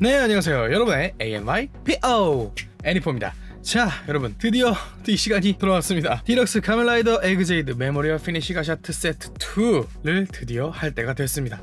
네, 안녕하세요. 여러분의 AMYPO 애니포입니다. 자, 여러분 드디어 이 시간이 돌아왔습니다. DX 가면라이더 에그제이드 메모리얼 피니시 가샤트 세트 2를 드디어 할 때가 됐습니다.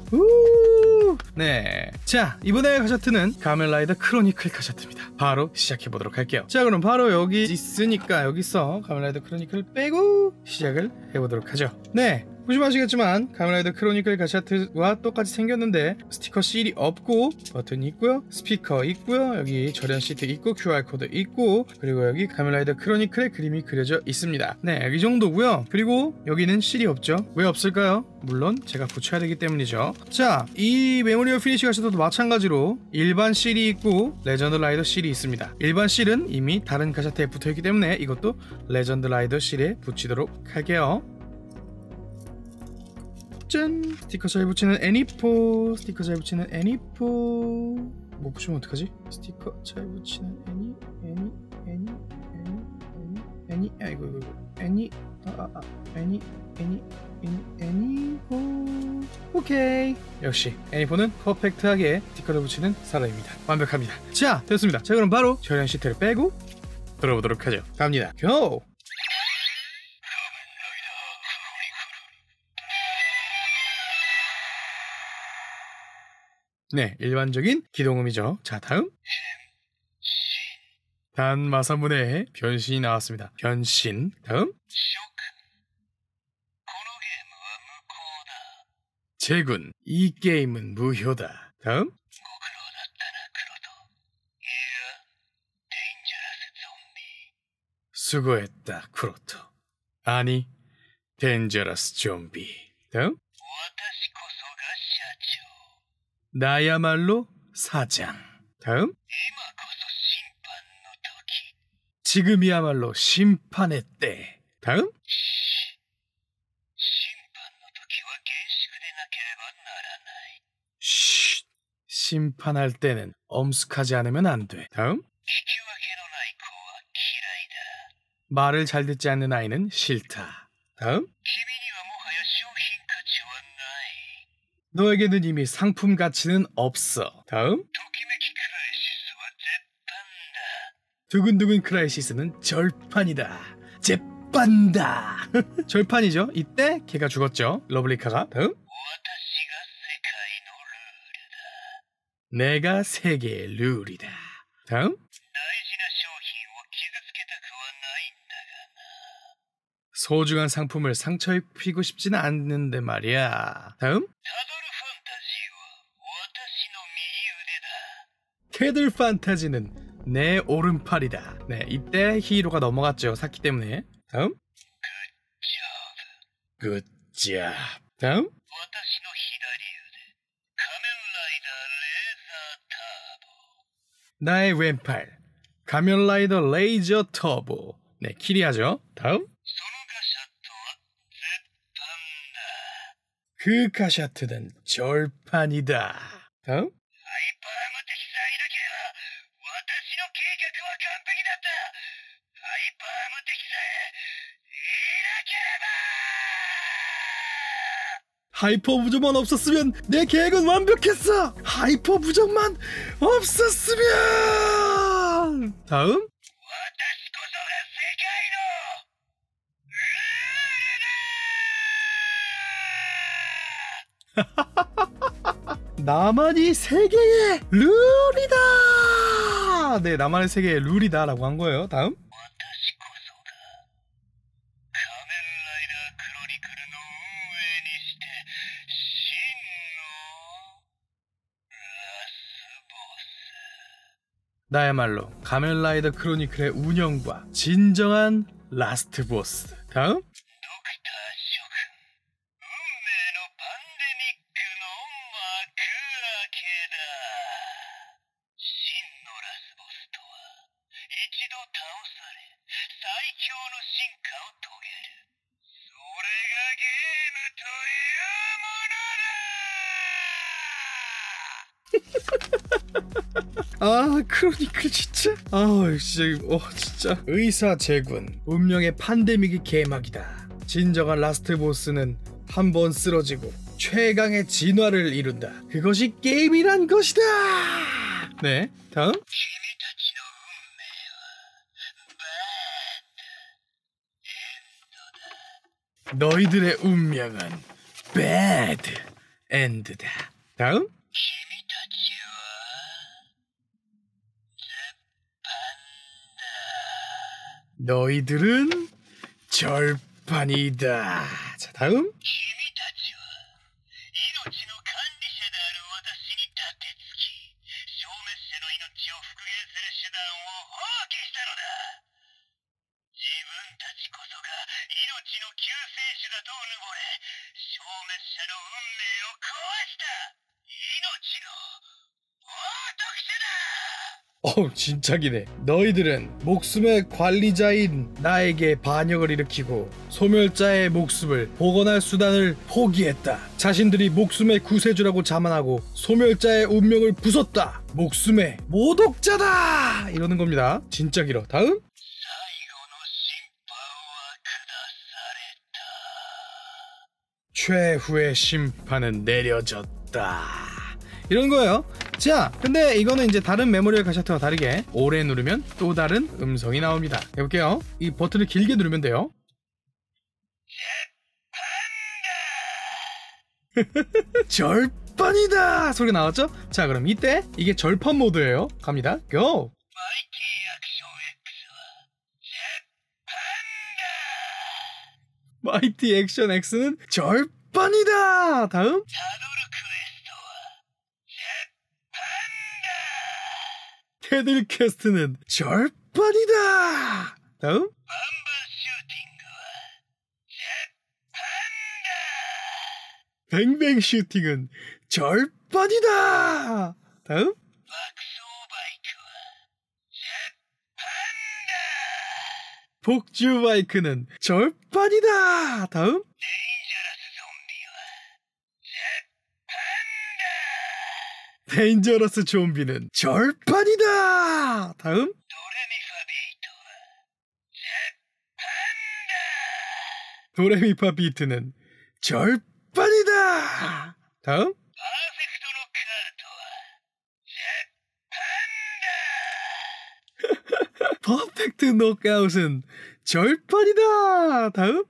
네, 자 이번에 가샤트는 가면라이더 크로니클 가샤트입니다. 바로 시작해보도록 할게요. 자, 그럼 바로 여기 있으니까 여기서 가면라이더 크로니클 빼고 시작을 해보도록 하죠. 네, 보시면 아시겠지만 가면라이더 크로니클 가샤트와 똑같이 생겼는데 스티커 실이 없고 버튼이 있고요, 스피커 있고요, 여기 절연 시트 있고, QR코드 있고, 그리고 여기 가면라이더 크로니클의 그림이 그려져 있습니다. 네, 이 정도고요. 그리고 여기는 실이 없죠. 왜 없을까요? 물론 제가 고쳐야 되기 때문이죠. 자, 이 메모리얼 피니시 가샤트도 마찬가지로 일반 실이 있고 레전드 라이더 실이 있습니다. 일반 실은 이미 다른 가샤트에 붙어있기 때문에 이것도 레전드 라이더 실에 붙이도록 할게요. 짠! 스티커 잘 붙이는 애니포, 스티커 잘 붙이는 애니포. 뭐 붙이면 어떡하지? 스티커 잘 붙이는 애니, 아이고, 애니포. 오케이, 역시 애니포는 퍼펙트하게 스티커를 붙이는 사람입니다. 완벽합니다. 자, 됐습니다. 자, 그럼 바로 절연 시트를 빼고 들어보도록 하죠. 갑니다. 고! 네, 일반적인 기동음이죠. 자, 다음 단 마사문의 변신이 나왔습니다. 변신. 다음 제군, 이 게임은 무효다. 다음 수고했다 크로토, 아니 댄저러스 좀비. 다음 나야말로 사장. 다음 지금이야말로 심판의 때. 다음 쉿, 심판할 때는 엄숙하지 않으면 안 돼. 다음 말을 잘 듣지 않는 아이는 싫다. 다음 너에게는 이미 상품 가치는 없어. 다음 두근두근 크라이시스는 절판이다. 재판다. 절판이죠. 이때 걔가 죽었죠, 러블리카가. 다음 내가 세계의 룰이다. 다음 소중한 상품을 상처 입히고 싶지는 않는데 말이야. 다음 캐들 판타지는 내 오른팔이다. 네, 이때 히로가 넘어갔죠, 샀기 때문에. 다음 굿잡. 다음 나의 왼팔 가면라이더 레이저 터보. 네, 키리아죠. 다음 그 가샤트는 절판이다. 다음 하이퍼 부정만 없었으면 내 계획은 완벽했어. 하이퍼 부정만 없었으면. 다음 나만이 세계의 룰이다. 네, 나만의 세계의 룰이다 라고 한 거예요. 다음 나야말로 가면라이더 크로니클의 운영과 진정한 라스트 보스. 다음 아 크로니클 진짜 진짜 의사 제군 운명의 팬데믹이 개막이다. 진정한 라스트 보스는 한 번 쓰러지고 최강의 진화를 이룬다. 그것이 게임이란 것이다. 네 다음 너희들의 운명은 bad end다. 다음 너희들은 절판이다. 자 다음 진짜기네. 너희들은 목숨의 관리자인 나에게 반역을 일으키고 소멸자의 목숨을 복원할 수단을 포기했다. 자신들이 목숨의 구세주라고 자만하고 소멸자의 운명을 부쉈다. 목숨의 모독자다 이러는 겁니다. 진짜 길어. 다음 최후의 심판은 내려졌다 이런 거예요. 자 근데 이거는 이제 다른 메모리얼 가샤트와 다르게 오래 누르면 또 다른 음성이 나옵니다. 해볼게요. 이 버튼을 길게 누르면 돼요. 절판이다 소리가 나왔죠? 자 그럼 이때 이게 절판 모드예요. 갑니다. 고! 마이티 액션 X는 절판이다. 다음 테들 퀘스트는 절반이다. 다음 뱅뱅 슈팅은 절반이다. 다음 복주 바이크는 절반이다. 다음 댄저러스 좀비는 절판이다. 다음 도레미파 비트는 절판이다. 다음 퍼펙트 노크아웃은 절판이다. 다음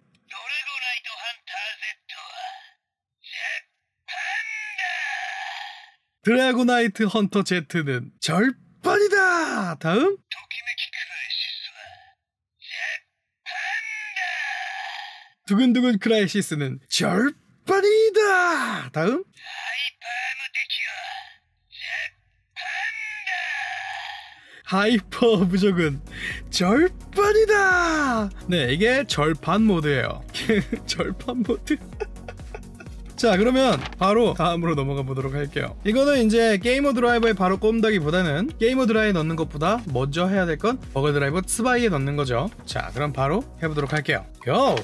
드래곤나이트 헌터 Z는 절반이다. 다음 두근두근 크라이시스는 절반이다. 다음 하이퍼 부족은 절반이다. 네 이게 절판 모드예요. 절판 모드. 자 그러면 바로 다음으로 넘어가 보도록 할게요. 이거는 이제 게이머 드라이버에 바로 꼼다기 보다는 게이머 드라이버에 넣는 것보다 먼저 해야 될 건 버글 드라이버 스바이에 넣는 거죠. 자 그럼 바로 해보도록 할게요. 고!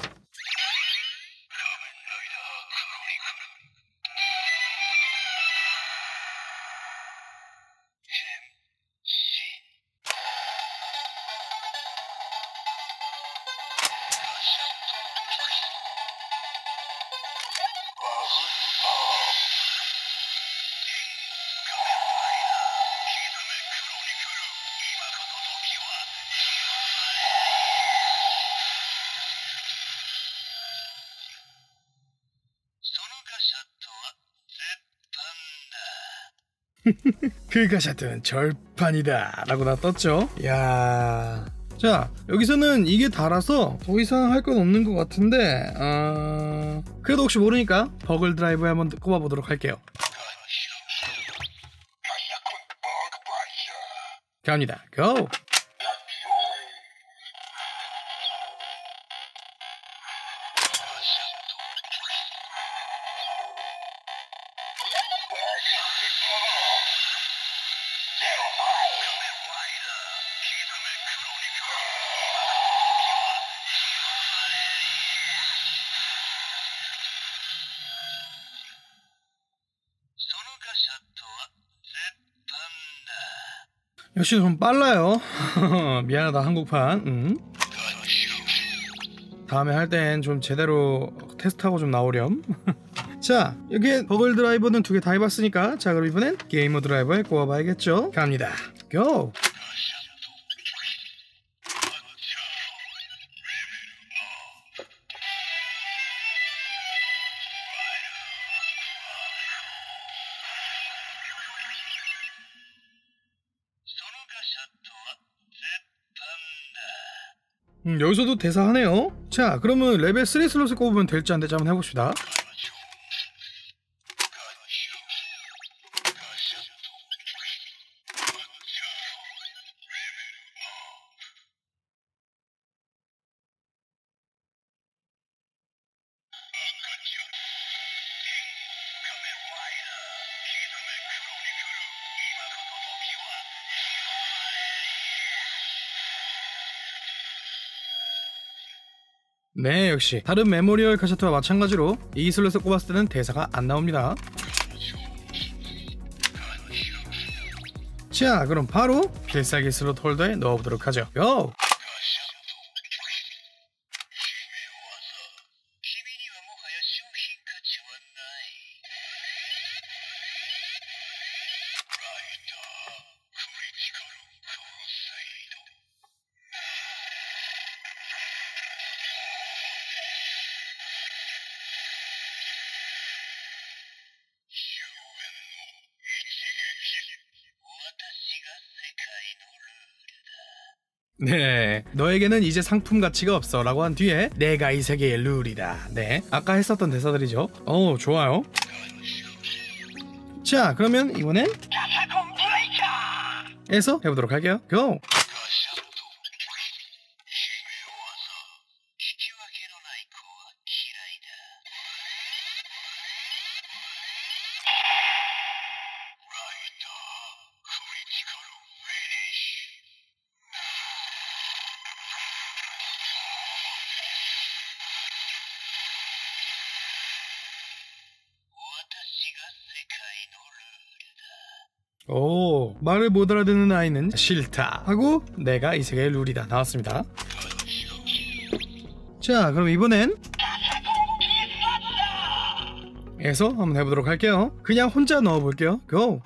그 가샤트는 절판이다 라고 나 떴죠. 이야. 자 여기서는 이게 달아서 더 이상 할 건 없는 것 같은데 그래도 혹시 모르니까 버글 드라이브에 한번 꼽아보도록 할게요. 갑니다. 고! 역시 좀 빨라요. 미안하다 한국판. 다음에 할 땐 좀 제대로 테스트하고 좀 나오렴. 자, 여기에 버글 드라이버는 두 개 다 해봤으니까, 자 그럼 이번엔 게이머 드라이버에 꽂아봐야겠죠. 갑니다. 고! 여기서도 대사하네요. 자, 그러면 레벨 3 슬롯을 꼽으면 될지 안 될지 한번 해봅시다. 네, 역시 다른 메모리얼 가샤트와 마찬가지로 이 슬롯을 꼽았을 때는 대사가 안 나옵니다. 자, 그럼 바로 필살기 슬롯 홀더에 넣어보도록 하죠. 고! 네, 너에게는 이제 상품 가치가 없어 라고 한 뒤에 내가 이 세계의 룰이다. 네, 아까 했었던 대사들이죠. 오, 좋아요. 자, 그러면 이번엔 에서 해보도록 할게요. 고! 오, 말을 못 알아듣는 아이는 싫다 하고 내가 이 세계의 룰이다 나왔습니다. 자, 그럼 이번엔 에서 한번 해보도록 할게요. 그냥 혼자 넣어볼게요. 고!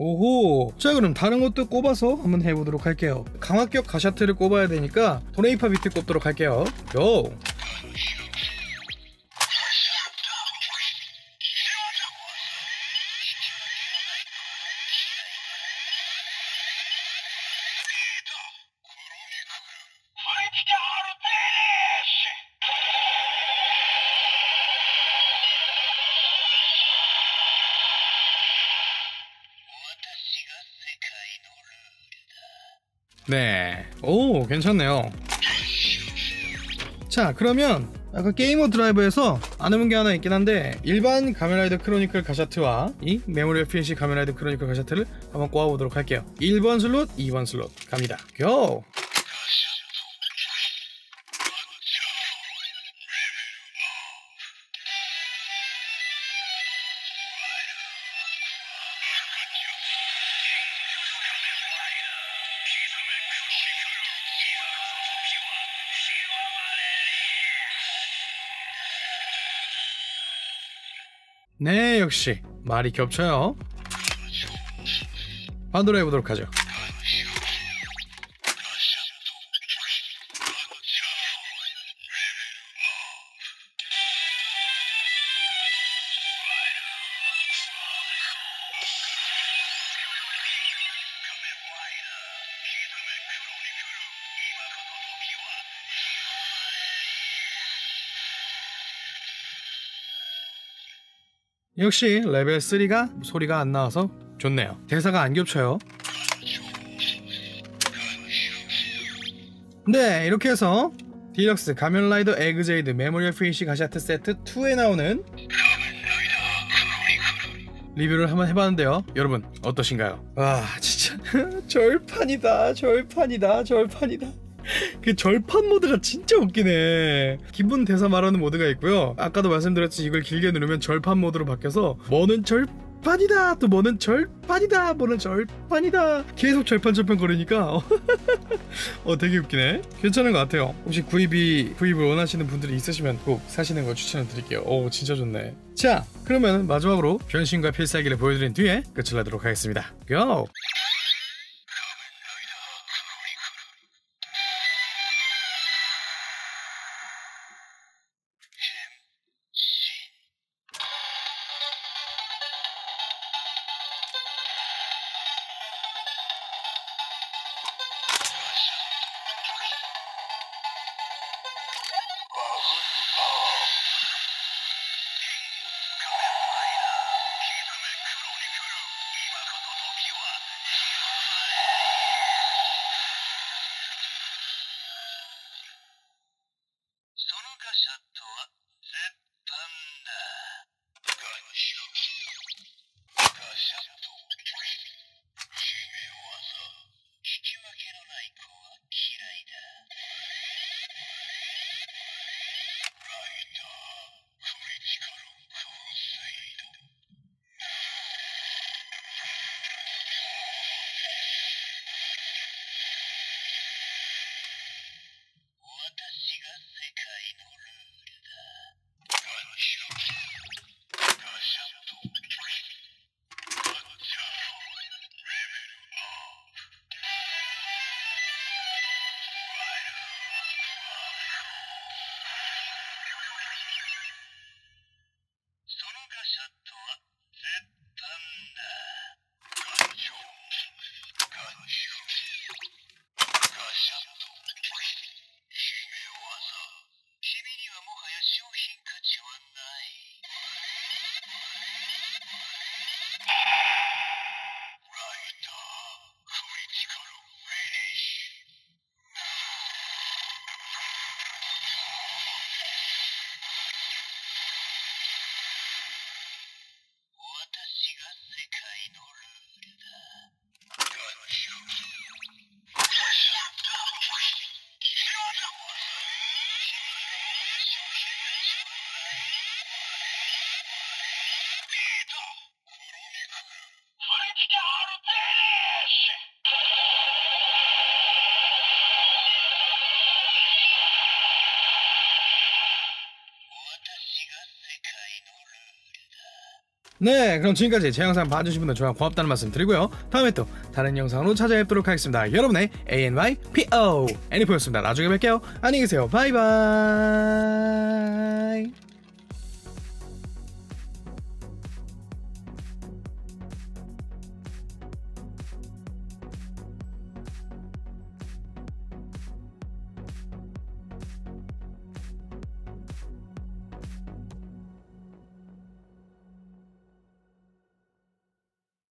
오호, 자 그럼 다른 것도 꼽아서 한번 해보도록 할게요. 강압격 가샤트를 꼽아야 되니까 도레이파 비트 꼽도록 할게요. 고! 네, 오, 괜찮네요. 자, 그러면 아까 게이머 드라이버에서 안 해본 게 하나 있긴 한데 일반 가면라이더 크로니클 가샤트와 이 메모리얼 PNC 가면라이더 크로니클 가샤트를 한번 꼽아보도록 할게요. 1번 슬롯, 2번 슬롯 갑니다. 고! 네, 역시 말이 겹쳐요. 반대로 해보도록 하죠. 역시 레벨 3가 소리가 안 나와서 좋네요. 대사가 안 겹쳐요. 네, 이렇게 해서 디럭스 가면라이더 에그제이드 메모리얼 피니쉬 가샤트 세트 2에 나오는 리뷰를 한번 해봤는데요, 여러분 어떠신가요? 와 진짜 절판이다 절판이다 절판이다. 그 절판 모드가 진짜 웃기네. 기본 대사 말하는 모드가 있고요, 아까도 말씀드렸지 이걸 길게 누르면 절판 모드로 바뀌어서 뭐는 절판이다 또 뭐는 절판이다 뭐는 절판이다 계속 절판 거리니까 되게 웃기네. 괜찮은 것 같아요. 혹시 구입을 원하시는 분들이 있으시면 꼭 사시는 걸 추천을 드릴게요. 오 진짜 좋네. 자 그러면 마지막으로 변신과 필살기를 보여드린 뒤에 끝을 내도록 하겠습니다. 고! 네 그럼 지금까지 제 영상 봐주신 분들 좋아요 고맙다는 말씀 드리고요, 다음에 또 다른 영상으로 찾아뵙도록 하겠습니다. 여러분의 AMYPO 애니포였습니다. 나중에 뵐게요. 안녕히 계세요. 바이바이.